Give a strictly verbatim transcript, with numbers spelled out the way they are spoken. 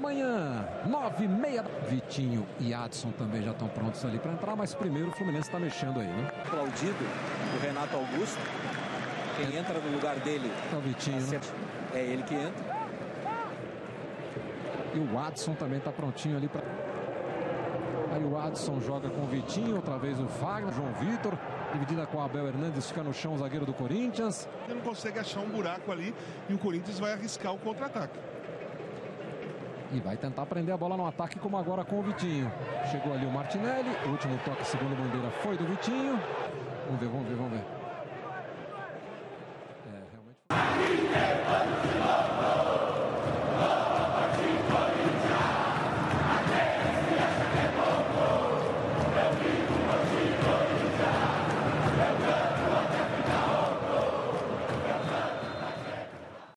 amanhã, nove e meia. Vitinho e Adson também já estão prontos ali para entrar, mas primeiro o Fluminense está mexendo aí, né? Aplaudido o Renato Augusto, quem entra no lugar dele é o Vitinho, né? É ele que entra. E o Adson também está prontinho ali para... Aí o Adson joga com o Vitinho, outra vez o Fagner, João Vitor, dividida com o Abel Hernandes, fica no chão o zagueiro do Corinthians. Ele não consegue achar um buraco ali e o Corinthians vai arriscar o contra-ataque. E vai tentar prender a bola no ataque, como agora com o Vitinho. Chegou ali o Martinelli, o último toque, segunda bandeira, foi do Vitinho. Vamos ver, vamos ver, vamos ver. É, realmente...